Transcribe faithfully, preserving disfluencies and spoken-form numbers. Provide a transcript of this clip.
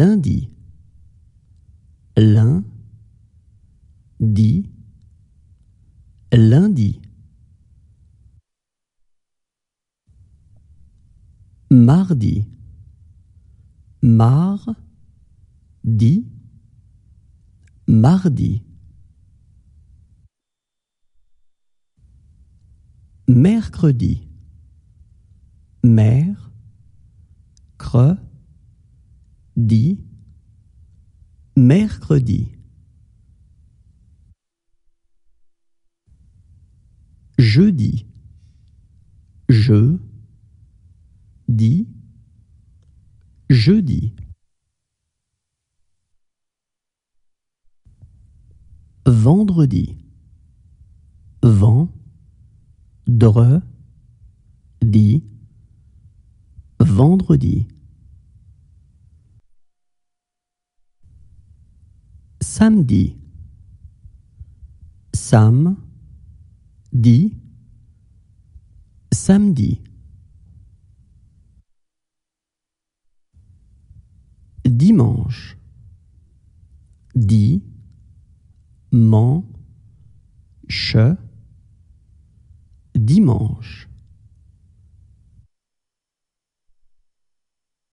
lundi, lin, di, lundi. Mardi, mar, di, mardi. Mercredi, mer, cre, di, mercredi. Jeudi, je, di, jeudi. Vendredi, vent, dre, di, vendredi. Samedi, sam, di, samedi. Dimanche, di, man, che, dimanche.